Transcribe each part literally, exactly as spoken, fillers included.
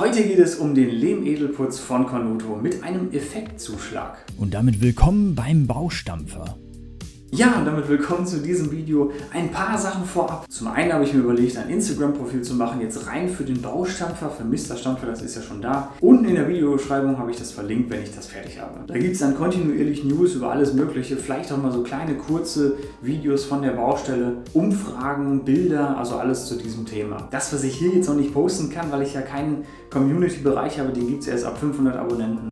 Heute geht es um den Lehm Edelputz von Conluto mit einem Effektzuschlag. Und damit willkommen beim Baustampfer. Ja, und damit willkommen zu diesem Video. Ein paar Sachen vorab. Zum einen habe ich mir überlegt, ein Instagram-Profil zu machen, jetzt rein für den Baustampfer, für Mister Stampfer, das ist ja schon da. Unten in der Videobeschreibung habe ich das verlinkt, wenn ich das fertig habe. Da gibt es dann kontinuierlich News über alles Mögliche, vielleicht auch mal so kleine, kurze Videos von der Baustelle, Umfragen, Bilder, also alles zu diesem Thema. Das, was ich hier jetzt noch nicht posten kann, weil ich ja keinen Community-Bereich habe, den gibt es erst ab fünfhundert Abonnenten.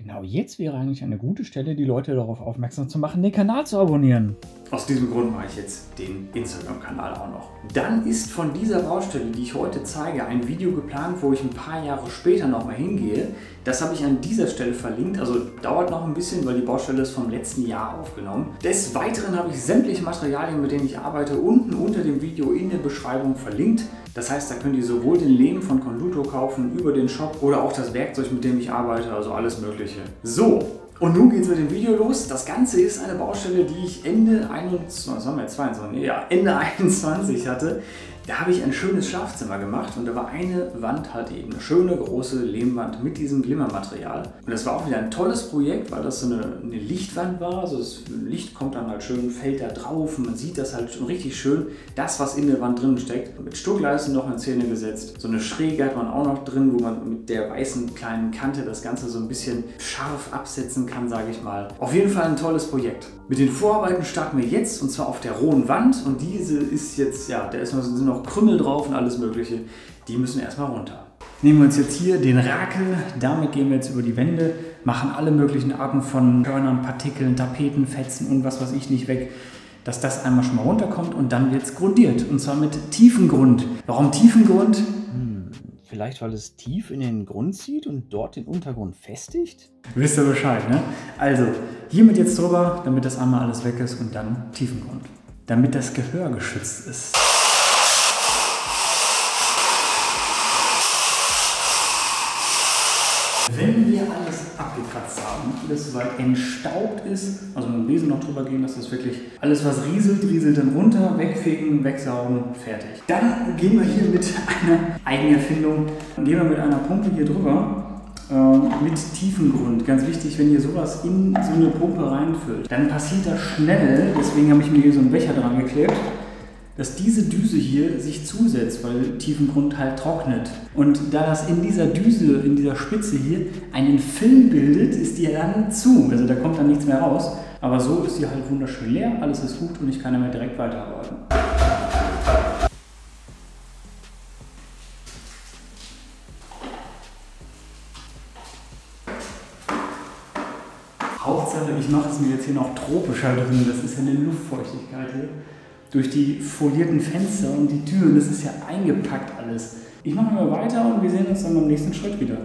Genau, jetzt wäre eigentlich eine gute Stelle, die Leute darauf aufmerksam zu machen, den Kanal zu abonnieren. Aus diesem Grund mache ich jetzt den Instagram-Kanal auch noch. Dann ist von dieser Baustelle, die ich heute zeige, ein Video geplant, wo ich ein paar Jahre später nochmal hingehe. Das habe ich an dieser Stelle verlinkt, also dauert noch ein bisschen, weil die Baustelle ist vom letzten Jahr aufgenommen. Des Weiteren habe ich sämtliche Materialien, mit denen ich arbeite, unten unter dem Video in der Beschreibung verlinkt. Das heißt, da könnt ihr sowohl den Lehm von Conluto kaufen über den Shop oder auch das Werkzeug, mit dem ich arbeite, also alles Mögliche. So, und nun geht's mit dem Video los. Das Ganze ist eine Baustelle, die ich Ende einundzwanzig, was haben wir, zweiundzwanzig, ja, Ende einundzwanzig hatte. Da habe ich ein schönes Schlafzimmer gemacht und da war eine Wand halt eben, eine schöne große Lehmwand mit diesem Glimmermaterial. Und das war auch wieder ein tolles Projekt, weil das so eine, eine Lichtwand war. Also das Licht kommt dann halt schön, fällt da drauf und man sieht das halt schon richtig schön, das, was in der Wand drin steckt. Mit Stuckleisten noch eine Zähne gesetzt. So eine Schräge hat man auch noch drin, wo man mit der weißen kleinen Kante das Ganze so ein bisschen scharf absetzen kann, sage ich mal. Auf jeden Fall ein tolles Projekt. Mit den Vorarbeiten starten wir jetzt und zwar auf der rohen Wand. Und diese ist jetzt, ja, da ist noch, sind noch Krümmel drauf und alles Mögliche, die müssen erstmal runter. Nehmen wir uns jetzt hier den Rakel, damit gehen wir jetzt über die Wände, machen alle möglichen Arten von Körnern, Partikeln, Tapetenfetzen und was weiß ich nicht weg, dass das einmal schon mal runterkommt und dann wird es grundiert und zwar mit Tiefengrund. Warum Tiefengrund? Hm, vielleicht weil es tief in den Grund zieht und dort den Untergrund festigt? Wisst ihr Bescheid, ne? Also hiermit jetzt drüber, damit das einmal alles weg ist und dann Tiefengrund, damit das Gehör geschützt ist. Wenn wir alles abgekratzt haben, alles soweit entstaubt ist, also mit dem Besen noch drüber gehen, dass das wirklich alles, was rieselt, rieselt dann runter, wegfegen, wegsaugen, fertig. Dann gehen wir hier mit einer Eigenerfindung, dann gehen wir mit einer Pumpe hier drüber, äh, mit Tiefengrund. Ganz wichtig, wenn ihr sowas in so eine Pumpe reinfüllt, dann passiert das schnell, deswegen habe ich mir hier so einen Becher dran geklebt, dass diese Düse hier sich zusetzt, weil Tiefengrund halt trocknet. Und da das in dieser Düse, in dieser Spitze hier, einen Film bildet, ist die dann zu. Also da kommt dann nichts mehr raus. Aber so ist die halt wunderschön leer, alles ist gut und ich kann damit direkt weiterarbeiten. Hauptsache, ich mache es mir jetzt hier noch tropischer drin, das ist ja eine Luftfeuchtigkeit hier. Durch die folierten Fenster und die Türen, das ist ja eingepackt alles. Ich mache mal weiter und wir sehen uns dann beim nächsten Schritt wieder.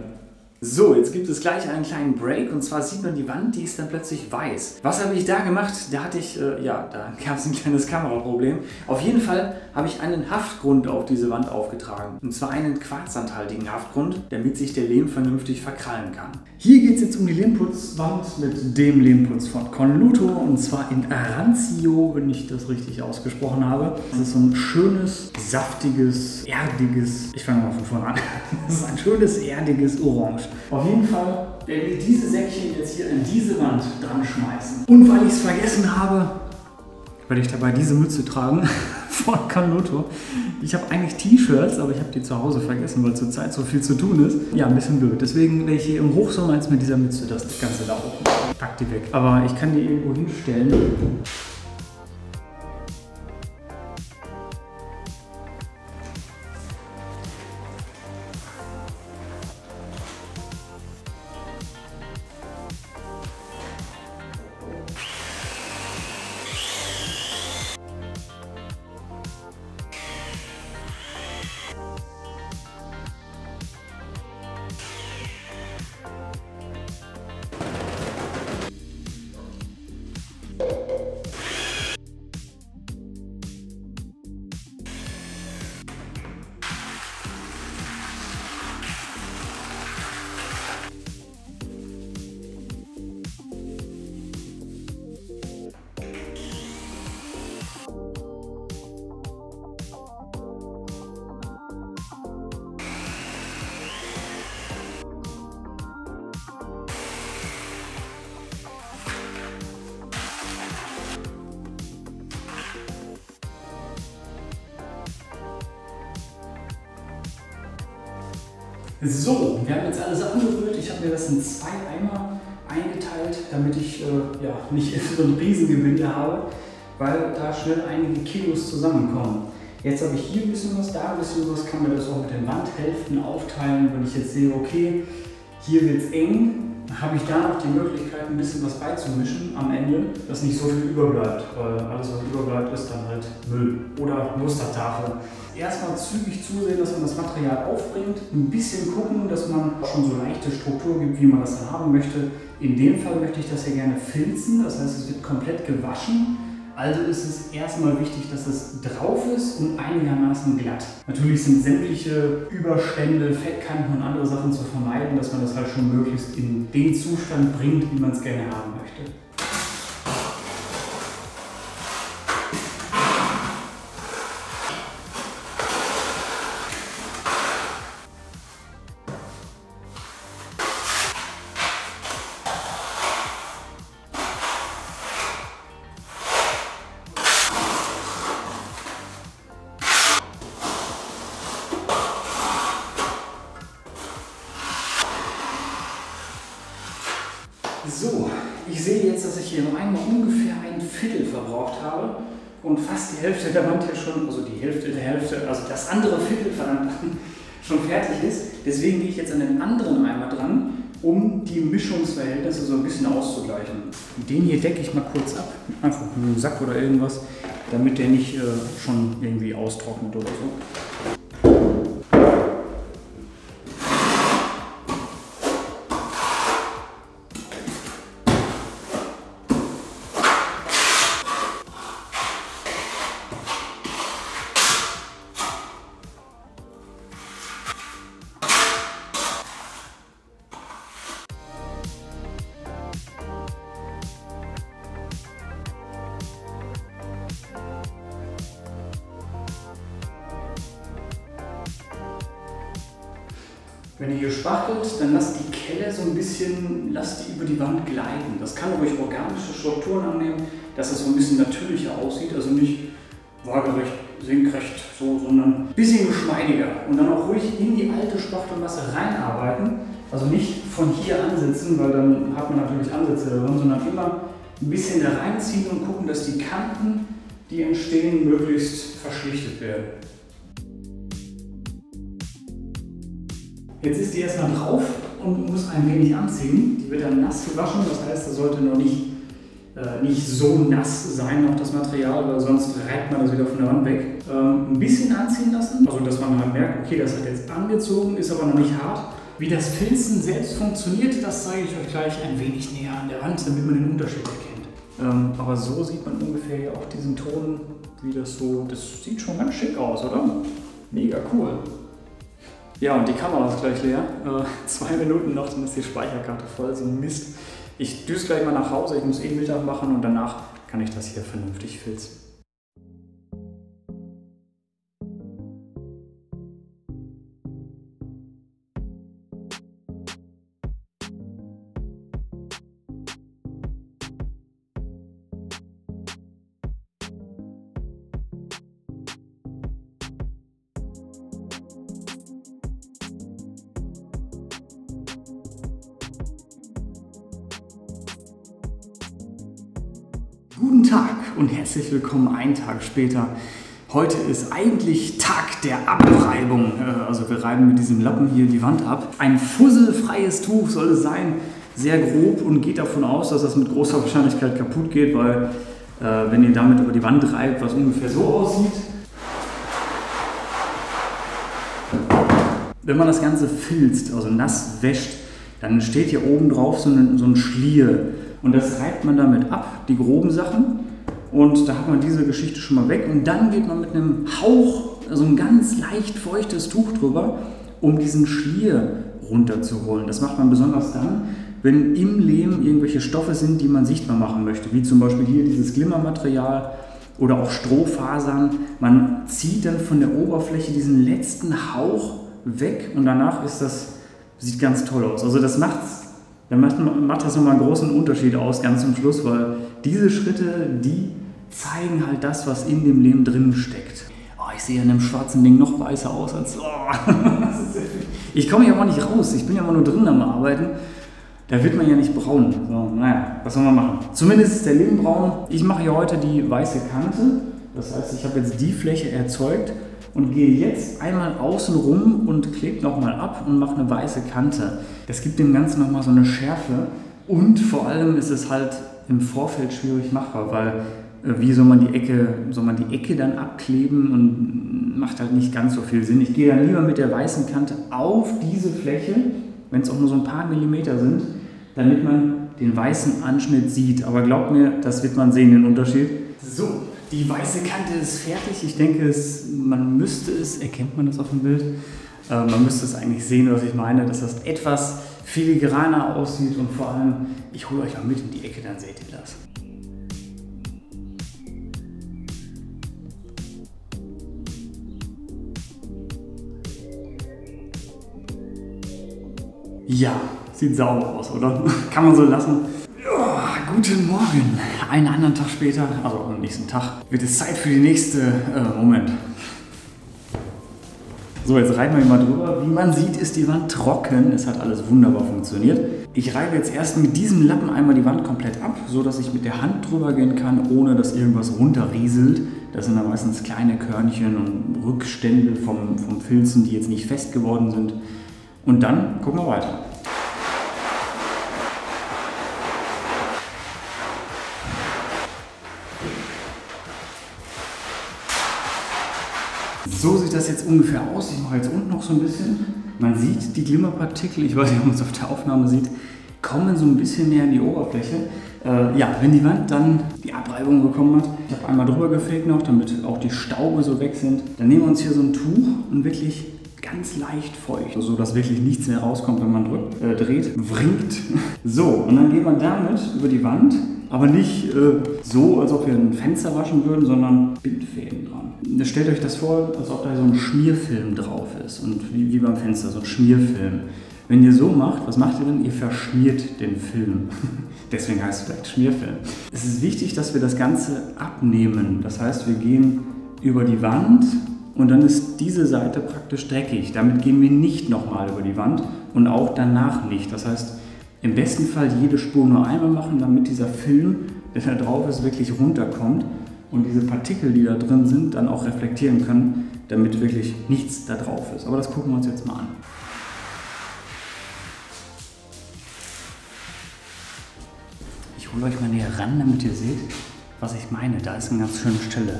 So, jetzt gibt es gleich einen kleinen Break und zwar sieht man die Wand, die ist dann plötzlich weiß. Was habe ich da gemacht? Da hatte ich, äh, ja, da gab es ein kleines Kameraproblem. Auf jeden Fall habe ich einen Haftgrund auf diese Wand aufgetragen. Und zwar einen quarzanteiligen Haftgrund, damit sich der Lehm vernünftig verkrallen kann. Hier geht es jetzt um die Lehmputzwand mit dem Lehmputz von Conluto und zwar in Arancio, wenn ich das richtig ausgesprochen habe. Das ist so ein schönes, saftiges, erdiges, ich fange mal von vorne an, das ist ein schönes, erdiges Orange. Auf jeden Fall werden wir diese Säckchen jetzt hier an diese Wand dran schmeißen. Und weil ich es vergessen habe, werde ich dabei diese Mütze tragen von Conluto. Ich habe eigentlich T-Shirts, aber ich habe die zu Hause vergessen, weil zurzeit so viel zu tun ist. Ja, ein bisschen blöd. Deswegen werde ich hier im Hochsommer jetzt mit dieser Mütze das Ganze da oben. Ich pack die weg. Aber ich kann die irgendwo hinstellen. So, wir haben jetzt alles angerührt. Ich habe mir das in zwei Eimer eingeteilt, damit ich äh, ja, nicht so ein Riesengebinde habe, weil da schnell einige Kilos zusammenkommen. Jetzt habe ich hier ein bisschen was, da ein bisschen was, kann mir das auch mit den Wandhälften aufteilen, wenn ich jetzt sehe, okay, hier wird es eng, habe ich da noch die Möglichkeit, ein bisschen was beizumischen am Ende, dass nicht so viel überbleibt, weil alles, was überbleibt, ist dann halt Müll oder Mustertafel. Erstmal zügig zusehen, dass man das Material aufbringt, ein bisschen gucken, dass man schon so leichte Struktur gibt, wie man das dann haben möchte. In dem Fall möchte ich das ja gerne filzen, das heißt, es wird komplett gewaschen. Also ist es erstmal wichtig, dass es drauf ist und einigermaßen glatt. Natürlich sind sämtliche Überstände, Fettkanten und andere Sachen zu vermeiden, dass man das halt schon möglichst in den Zustand bringt, wie man es gerne haben möchte. So, ich sehe jetzt, dass ich hier im Eimer ungefähr ein Viertel verbraucht habe und fast die Hälfte der Wand hier schon, also die Hälfte der Hälfte, also das andere Viertel, verdammt, schon fertig ist. Deswegen gehe ich jetzt an den anderen Eimer dran, um die Mischungsverhältnisse so ein bisschen auszugleichen. Den hier decke ich mal kurz ab, einfach mit einem Sack oder irgendwas, damit der nicht äh, schon irgendwie austrocknet oder so. Wenn ihr hier spachtelt, dann lasst die Kelle so ein bisschen, lasst die über die Wand gleiten. Das kann ruhig organische Strukturen annehmen, dass es so ein bisschen natürlicher aussieht, also nicht waagerecht, senkrecht, so, sondern ein bisschen geschmeidiger. Und dann auch ruhig in die alte Spachtelmasse reinarbeiten, also nicht von hier ansetzen, weil dann hat man natürlich Ansätze darin, sondern immer ein bisschen da reinziehen und gucken, dass die Kanten, die entstehen, möglichst verschlichtet werden. Jetzt ist die erstmal drauf und muss ein wenig anziehen. Die wird dann nass gewaschen, das heißt, das sollte noch nicht, äh, nicht so nass sein, noch das Material, weil sonst reibt man das wieder von der Wand weg. Ähm, ein bisschen anziehen lassen, also dass man halt merkt, okay, das hat jetzt angezogen, ist aber noch nicht hart. Wie das Filzen selbst funktioniert, das zeige ich euch gleich ein wenig näher an der Wand, damit man den Unterschied erkennt. Ähm, aber so sieht man ungefähr ja auch diesen Ton, wie das so, das sieht schon ganz schick aus, oder? Mega cool. Ja, und die Kamera ist gleich leer. Äh, zwei Minuten noch, dann ist die Speicherkarte voll, so ein Mist. Ich düse gleich mal nach Hause, ich muss eh Mittag machen und danach kann ich das hier vernünftig filzen. Guten Tag und herzlich willkommen einen Tag später. Heute ist eigentlich Tag der Abreibung. Also wir reiben mit diesem Lappen hier die Wand ab. Ein fusselfreies Tuch soll es sein, sehr grob, und geht davon aus, dass das mit großer Wahrscheinlichkeit kaputt geht, weil äh, wenn ihr damit über die Wand reibt, was ungefähr so aussieht. Wenn man das Ganze filzt, also nass wäscht, dann steht hier oben drauf so ein, so ein Schlier. Und das reibt man damit ab, die groben Sachen. Und da hat man diese Geschichte schon mal weg. Und dann geht man mit einem Hauch, also ein ganz leicht feuchtes Tuch drüber, um diesen Schlier runterzuholen. Das macht man besonders dann, wenn im Lehm irgendwelche Stoffe sind, die man sichtbar machen möchte. Wie zum Beispiel hier dieses Glimmermaterial oder auch Strohfasern. Man zieht dann von der Oberfläche diesen letzten Hauch weg und danach ist das, sieht ganz toll aus. Also das macht's. Dann macht das nochmal einen großen Unterschied aus, ganz zum Schluss, weil diese Schritte, die zeigen halt das, was in dem Lehm drin steckt. Oh, ich sehe an dem schwarzen Ding noch weißer aus als... Oh. Ich komme ja mal nicht raus, ich bin ja immer nur drin am Arbeiten. Da wird man ja nicht braun. So, naja, was soll man machen? Zumindest ist der Lehm braun. Ich mache hier heute die weiße Kante. Das heißt, ich habe jetzt die Fläche erzeugt und gehe jetzt einmal außen rum und klebe nochmal ab und mache eine weiße Kante. Das gibt dem Ganzen nochmal so eine Schärfe. Und vor allem ist es halt im Vorfeld schwierig machbar, weil wie soll man die Ecke, soll man die Ecke dann abkleben, und macht halt nicht ganz so viel Sinn. Ich gehe dann lieber mit der weißen Kante auf diese Fläche, wenn es auch nur so ein paar Millimeter sind, damit man den weißen Anschnitt sieht. Aber glaubt mir, das wird man sehen, den Unterschied. So, die weiße Kante ist fertig. Ich denke, es, man müsste es, erkennt man das auf dem Bild, äh, man müsste es eigentlich sehen, was ich meine, dass das etwas filigraner aussieht, und vor allem, ich hole euch mal mit in die Ecke, dann seht ihr das. Ja, sieht sauber aus, oder? Kann man so lassen. Oh, guten Morgen. Einen anderen Tag später, also am nächsten Tag, wird es Zeit für die nächste... Äh, Moment. So, jetzt reiben wir mal drüber. Wie man sieht, ist die Wand trocken. Es hat alles wunderbar funktioniert. Ich reibe jetzt erst mit diesem Lappen einmal die Wand komplett ab, sodass ich mit der Hand drüber gehen kann, ohne dass irgendwas runterrieselt. Das sind dann meistens kleine Körnchen und Rückstände vom, vom Filzen, die jetzt nicht fest geworden sind. Und dann gucken wir weiter. So sieht das jetzt ungefähr aus. Ich mache jetzt unten noch so ein bisschen. Man sieht die Glimmerpartikel, ich weiß nicht, ob man es auf der Aufnahme sieht, kommen so ein bisschen mehr in die Oberfläche. Äh, ja, wenn die Wand dann die Abreibung bekommen hat, ich habe einmal drüber gefegt noch, damit auch die Staube so weg sind. Dann nehmen wir uns hier so ein Tuch und wirklich ganz leicht feucht, so dass wirklich nichts mehr rauskommt, wenn man drückt, äh, dreht, wringt. So, und dann geht man damit über die Wand, aber nicht äh, so, als ob wir ein Fenster waschen würden, sondern Bindfäden dran. Stellt euch das vor, als ob da so ein Schmierfilm drauf ist, und wie, wie beim Fenster, so ein Schmierfilm. Wenn ihr so macht, was macht ihr denn? Ihr verschmiert den Film. Deswegen heißt es vielleicht Schmierfilm. Es ist wichtig, dass wir das Ganze abnehmen. Das heißt, wir gehen über die Wand, und dann ist diese Seite praktisch dreckig. Damit gehen wir nicht nochmal über die Wand und auch danach nicht. Das heißt, im besten Fall jede Spur nur einmal machen, damit dieser Film, der da drauf ist, wirklich runterkommt und diese Partikel, die da drin sind, dann auch reflektieren können, damit wirklich nichts da drauf ist. Aber das gucken wir uns jetzt mal an. Ich hole euch mal näher ran, damit ihr seht, was ich meine. Da ist eine ganz schöne Stelle.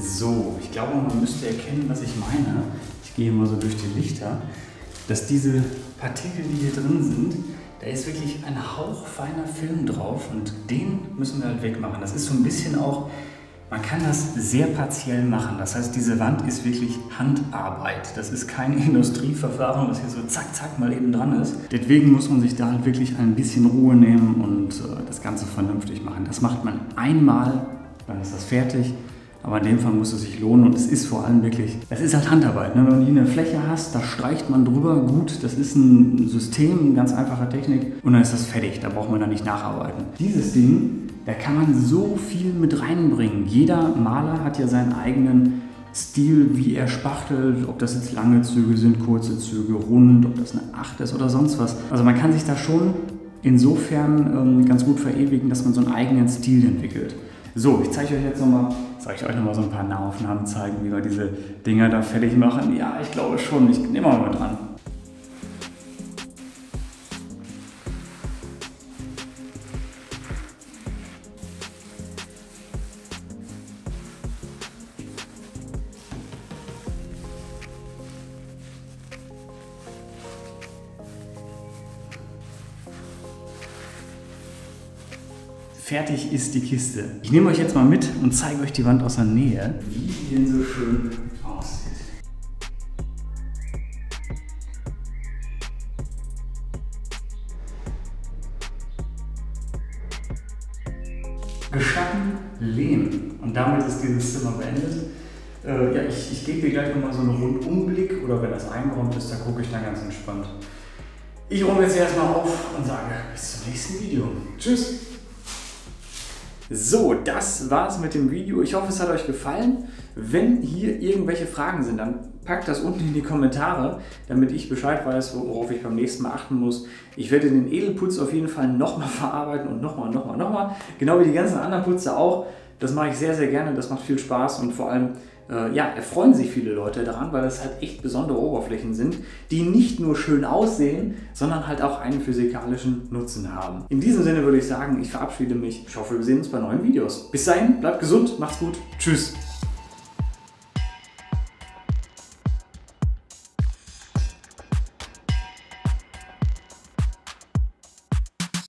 So, ich glaube, man müsste erkennen, was ich meine. Ich gehe mal so durch die Lichter, dass diese Partikel, die hier drin sind, da ist wirklich ein hauchfeiner Film drauf, und den müssen wir halt wegmachen. Das ist so ein bisschen auch, man kann das sehr partiell machen. Das heißt, diese Wand ist wirklich Handarbeit. Das ist kein Industrieverfahren, das hier so zack, zack mal eben dran ist. Deswegen muss man sich da halt wirklich ein bisschen Ruhe nehmen und das Ganze vernünftig machen. Das macht man einmal, dann ist das fertig. Aber in dem Fall muss es sich lohnen, und es ist vor allem wirklich, es ist halt Handarbeit. Ne? Wenn du hier eine Fläche hast, da streicht man drüber, gut, das ist ein System, eine ganz einfache Technik, und dann ist das fertig, da braucht man dann nicht nacharbeiten. Dieses Ding, da kann man so viel mit reinbringen. Jeder Maler hat ja seinen eigenen Stil, wie er spachtelt, ob das jetzt lange Züge sind, kurze Züge, rund, ob das eine acht ist oder sonst was. Also man kann sich da schon insofern ähm, ganz gut verewigen, dass man so einen eigenen Stil entwickelt. So, ich zeige euch jetzt nochmal, soll ich euch nochmal so ein paar Nahaufnahmen zeigen, wie wir diese Dinger da fertig machen? Ja, ich glaube schon, ich nehme mal mit dran. Fertig ist die Kiste. Ich nehme euch jetzt mal mit und zeige euch die Wand aus der Nähe, wie die denn so schön aussieht. Geschatten Lehm. Und damit ist dieses Zimmer beendet. Äh, ja, ich, ich gebe dir gleich nochmal so einen Rundumblick, oder wenn das eingeräumt ist, da gucke ich dann ganz entspannt. Ich räume jetzt erstmal auf und sage bis zum nächsten Video. Tschüss! So, das war's mit dem Video. Ich hoffe, es hat euch gefallen. Wenn hier irgendwelche Fragen sind, dann packt das unten in die Kommentare, damit ich Bescheid weiß, worauf ich beim nächsten Mal achten muss. Ich werde den Edelputz auf jeden Fall nochmal verarbeiten und nochmal, nochmal, nochmal. Genau wie die ganzen anderen Putze auch. Das mache ich sehr, sehr gerne. Das macht viel Spaß und vor allem äh, ja, erfreuen sich viele Leute daran, weil das halt echt besondere Oberflächen sind, die nicht nur schön aussehen, sondern halt auch einen physikalischen Nutzen haben. In diesem Sinne würde ich sagen, ich verabschiede mich. Ich hoffe, wir sehen uns bei neuen Videos. Bis dahin, bleibt gesund, macht's gut, tschüss.